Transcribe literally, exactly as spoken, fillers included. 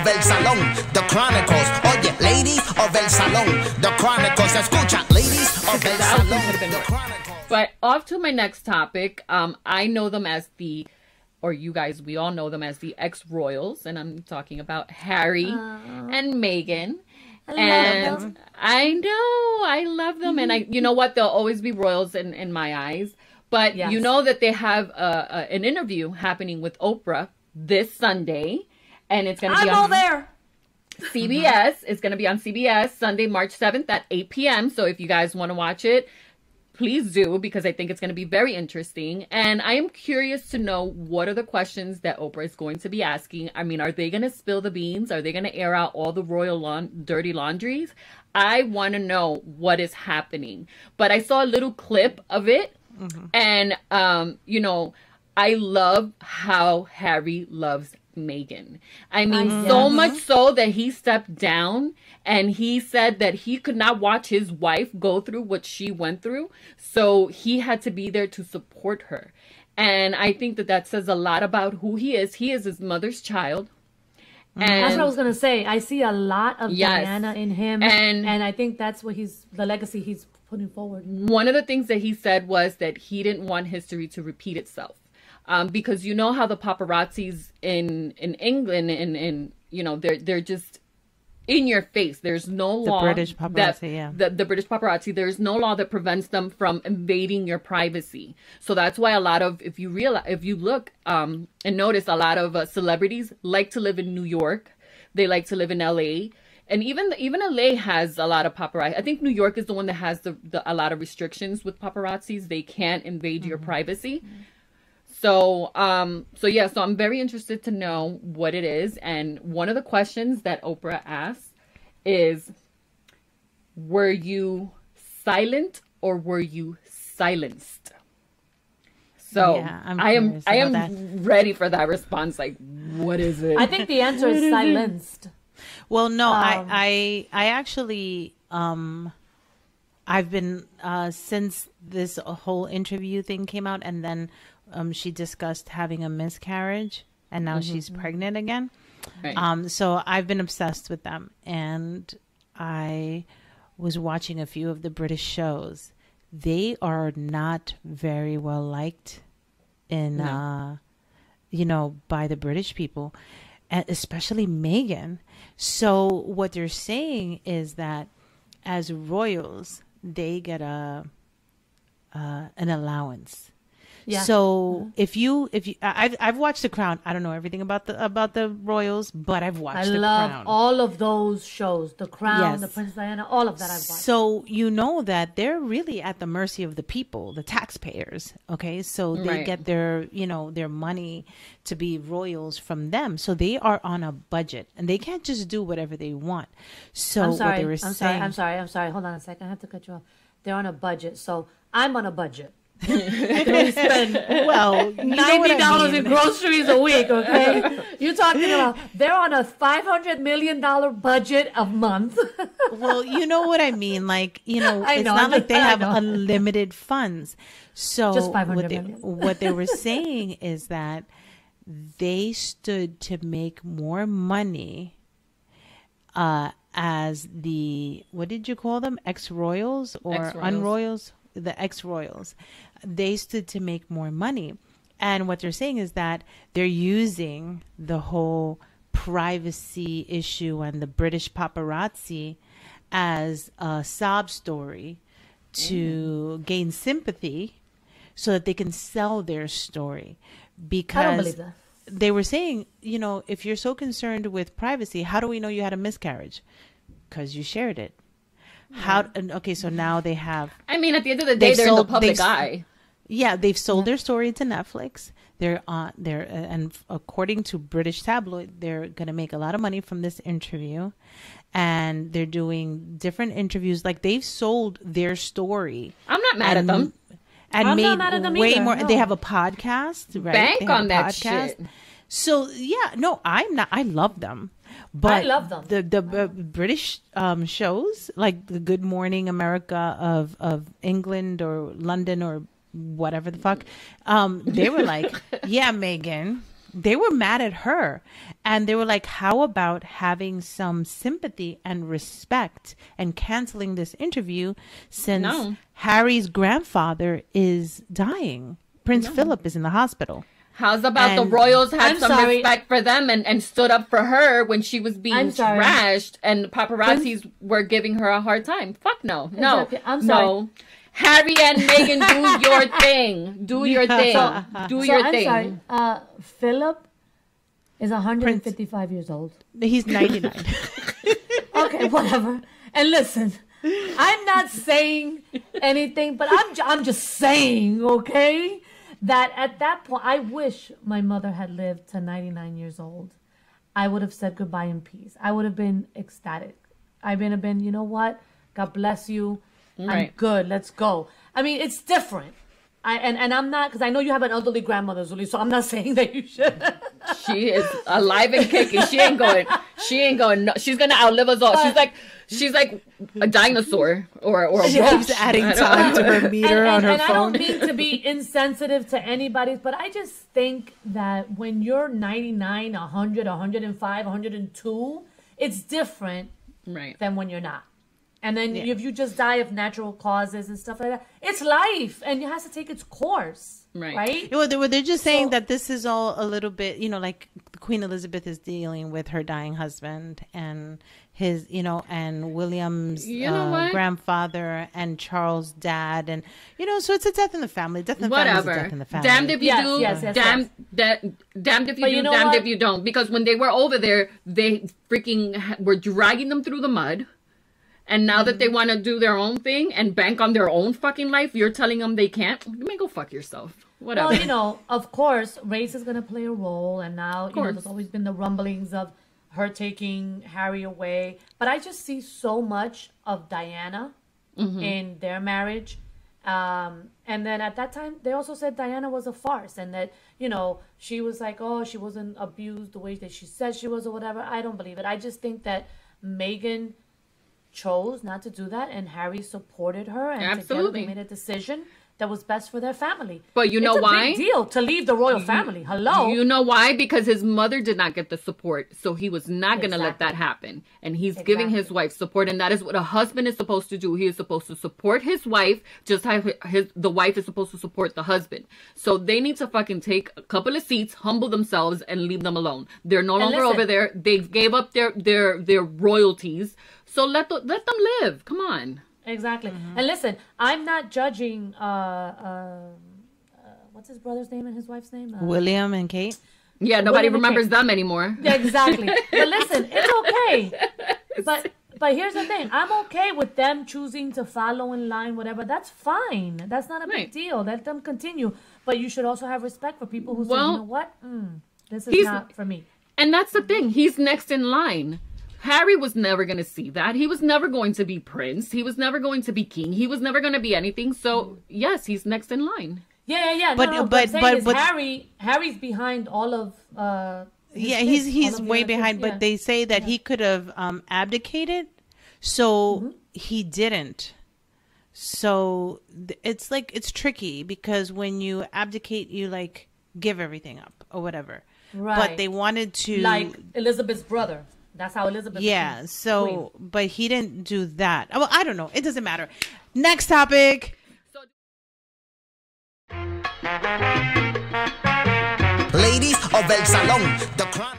of el salón, The Chronicles. Oye, ladies of el salón, The Chronicles. Escucha, ladies of el salón, The Chronicles. But off to my next topic. Um, I know them as the, or you guys, we all know them as the ex-royals, and I'm talking about Harry Aww. and Meghan. I and love them. I know I love them, and I, you know what? They'll always be royals in in my eyes. But yes. you know that they have a, a, an interview happening with Oprah this Sunday, and it's going to be I'm all there. C B S. It's going to be on C B S Sunday, March seventh at eight p m So if you guys want to watch it, please do, because I think it's going to be very interesting. And I am curious to know, what are the questions that Oprah is going to be asking? I mean, are they going to spill the beans? Are they going to air out all the royal la dirty laundries? I want to know what is happening. But I saw a little clip of it. Mm-hmm. And, um, you know, I love how Harry loves Meghan. I mean, I so much so that he stepped down and he said that he could not watch his wife go through what she went through. So he had to be there to support her. And I think that that says a lot about who he is. He is his mother's child. And that's what I was going to say. I see a lot of yes. Diana in him. And, and I think that's what he's, the legacy he's putting forward. One of the things that he said was that he didn't want history to repeat itself. Um, because you know how the paparazzis in in England and and you know they're they're just in your face. There's no law. The British paparazzi, that, yeah. The, the British paparazzi. There's no law that prevents them from invading your privacy. So that's why a lot of, if you realize, if you look um, and notice, a lot of uh, celebrities like to live in New York. They like to live in L A. And even the, even L A has a lot of paparazzi. I think New York is the one that has the, the a lot of restrictions with paparazzis. They can't invade mm-hmm. your privacy. Mm-hmm. So, um, so yeah, so I'm very interested to know what it is. And one of the questions that Oprah asks is, were you silent or were you silenced? So yeah, I am, I am that. ready for that response. Like, what is it? I think the answer is silenced. Well, no, um, I, I, I actually, um, I've been, uh, since this whole interview thing came out, and then Um, she discussed having a miscarriage, and now mm-hmm. she's pregnant again. Right. Um, so I've been obsessed with them, and I was watching a few of the British shows. They are not very well liked in, no. uh, you know, by the British people, and especially Meghan. So what they're saying is that as royals, they get a uh, an allowance. Yeah. So if you, if you, I've, I've watched The Crown. I don't know everything about the, about the royals, but I've watched I The Crown. I love all of those shows. The Crown, yes. the Princess Diana, all of that I've watched. So you know that they're really at the mercy of the people, the taxpayers. Okay. So they right. get their, you know, their money to be royals from them. So they are on a budget and they can't just do whatever they want. So I'm sorry, what they were I'm saying, sorry, I'm sorry, I'm sorry. Hold on a second. I have to cut you off. They're on a budget. So I'm on a budget. We spend well ninety dollars in groceries a week. Okay, you're talking about they're on a five hundred million dollar budget a month. Well, you know what I mean. Like you know, I it's know, not I'm like just, they have unlimited funds. So just five hundred million. What they were saying is that they stood to make more money. Uh, as the what did you call them? Ex-royals or Ex-royals. unroyals? The ex-royals, they stood to make more money. And what they're saying is that they're using the whole privacy issue and the British paparazzi as a sob story to mm. gain sympathy so that they can sell their story. Because I don't believe that. They were saying, you know, if you're so concerned with privacy, how do we know you had a miscarriage? Because you shared it. How okay, so now they have. I mean, at the end of the day, they're sold, in the public eye. Yeah, they've sold yeah. their story to Netflix. They're on there, uh, and according to British tabloid, they're gonna make a lot of money from this interview, and they're doing different interviews. Like they've sold their story. I'm not mad and, at them. And I'm made not mad at them way either, more. No. They have a podcast. Right? Bank on that podcast. shit. So yeah, no, I'm not. I love them. But I love them. The the uh, British um, shows, like the Good Morning America of of England or London or whatever the fuck, um, they were like, yeah, Meghan, they were mad at her, and they were like, how about having some sympathy and respect and canceling this interview since no. Harry's grandfather is dying. Prince no. Philip is in the hospital. How's about and the royals had I'm some sorry. respect for them and, and stood up for her when she was being trashed and paparazzis Prince were giving her a hard time? Fuck no. No. Exactly. I'm sorry. No. Harry and Meghan, do your thing. Do your thing. So, do so your I'm thing. Sorry. Uh, Philip is one hundred fifty-five Prince. Years old. He's ninety-nine. Okay, whatever. And listen, I'm not saying anything, but I'm I'm just saying, okay, that at that point, I wish my mother had lived to ninety-nine years old. I would have said goodbye in peace. I would have been ecstatic. I would have been, you know what? God bless you. Right. I'm good. Let's go. I mean, it's different. I and, and I'm not, because I know you have an elderly grandmother, Zuli, so I'm not saying that you should. She is alive and kicking. She ain't going. She ain't going. No, she's gonna outlive us all. But, she's like, she's like a dinosaur or or a she roach. Keeps adding time to her meter and, and, on her and phone. And I don't mean to be insensitive to anybody, but I just think that when you're ninety-nine, one hundred, one hundred five, one hundred two, it's different right. than when you're not. And then yeah. if you just die of natural causes and stuff like that, it's life and it has to take its course. Right. Right. Well, they they're just saying so, that this is all a little bit, you know, like Queen Elizabeth is dealing with her dying husband and his, you know, and William's you know uh, grandfather and Charles' dad. And, you know, so it's a death in the family. Death in the family. Whatever. Death in the family. Damned if you yes, do. Yes, yes, damned, yes. Da damned if you but do. You know damned what? If you don't. Because when they were over there, they freaking were dragging them through the mud. And now that they want to do their own thing and bank on their own fucking life, you're telling them they can't? You may go fuck yourself. Whatever. Well, you know, of course, race is going to play a role. And now, you know, there's always been the rumblings of her taking Harry away. But I just see so much of Diana mm-hmm. in their marriage. Um, and then at that time, they also said Diana was a farce. And that, you know, she was like, oh, she wasn't abused the way that she said she was or whatever. I don't believe it. I just think that Meghan chose not to do that, and Harry supported her, and absolutely together they made a decision that was best for their family. But you know it's a why? Big deal to leave the royal family. Hello. You know why? Because his mother did not get the support, so he was not going to exactly. let that happen. And he's exactly. giving his wife support, and that is what a husband is supposed to do. He is supposed to support his wife, just how his the wife is supposed to support the husband. So they need to fucking take a couple of seats, humble themselves, and leave them alone. They're no and longer listen, over there. They gave up their their their royalties, so let the, let them live. Come on. Exactly. Mm-hmm. And listen, I'm not judging, uh, uh, uh, what's his brother's name and his wife's name? Uh, William and Kate. Yeah, nobody William remembers them anymore. Exactly. But listen, it's okay. But but here's the thing. I'm okay with them choosing to follow in line, whatever. That's fine. That's not a right. big deal. Let them continue. But you should also have respect for people who well, say, you know what? Mm, this is not for me. And that's the thing. He's next in line. Harry was never going to see that. He was never going to be prince. He was never going to be king. He was never going to be anything. So, yes, he's next in line. Yeah, yeah, yeah. But, no, no, but, but, but, but Harry, Harry's behind all of... Uh, yeah, kids, he's he's way behind. Kids. But yeah. they say that yeah. he could have um, abdicated. So mm-hmm. he didn't. So it's like, it's tricky because when you abdicate, you like give everything up or whatever. Right. But they wanted to... Like Elizabeth's brother. That's how Elizabeth. Yeah. So, queen. But he didn't do that. Well, I don't know. It doesn't matter. Next topic. So ladies of El Salon, the Crown.